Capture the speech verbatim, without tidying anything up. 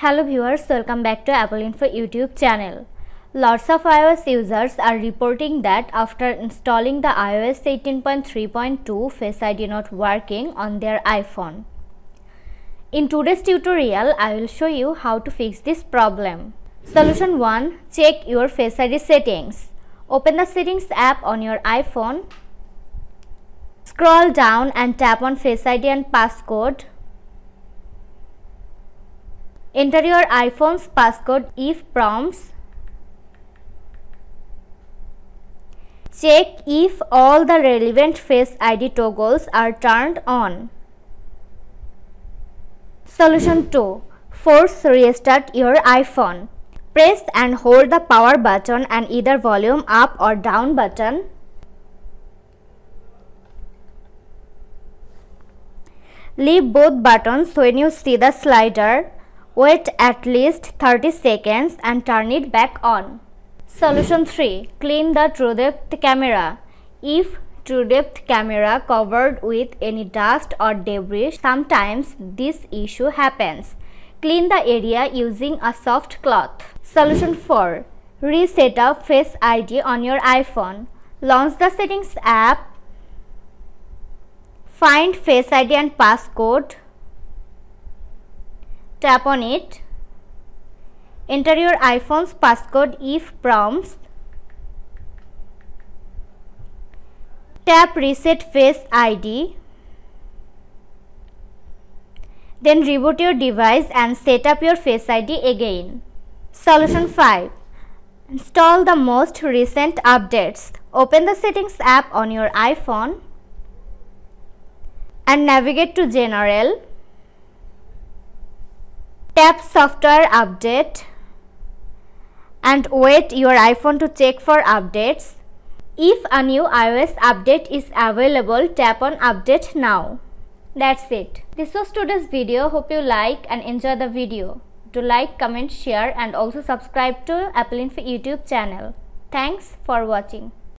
Hello viewers, welcome back to Apple Info YouTube channel. Lots of iOS users are reporting that after installing the i O S eighteen point three point two, Face I D not working on their iPhone. In today's tutorial, I will show you how to fix this problem. Solution one. Check your Face I D settings. Open the settings app on your iPhone. Scroll down and tap on Face I D and passcode. Enter your iPhone's passcode if prompts. Check if all the relevant Face I D toggles are turned on. Solution two. Force restart your iPhone. Press and hold the power button and either volume up or down button. Leave both buttons when you see the slider. Wait at least thirty seconds and turn it back on. Solution three. Clean the True Depth camera. If True Depth camera covered with any dust or debris, sometimes this issue happens. Clean the area using a soft cloth. Solution four. Reset up Face I D on your iPhone. Launch the settings app. Find Face I D and passcode. Tap on it. Enter your iPhone's passcode if prompts. Tap Reset Face I D. Then reboot your device and set up your Face I D again. Solution five. Install the most recent updates. Open the settings app on your iPhone and navigate to General. Tap Software Update and wait your iPhone to check for updates. If a new iOS update is available, tap on Update Now. That's it. This was today's video. Hope you like and enjoy the video. Do like, comment, share and also subscribe to Apple Info YouTube channel. Thanks for watching.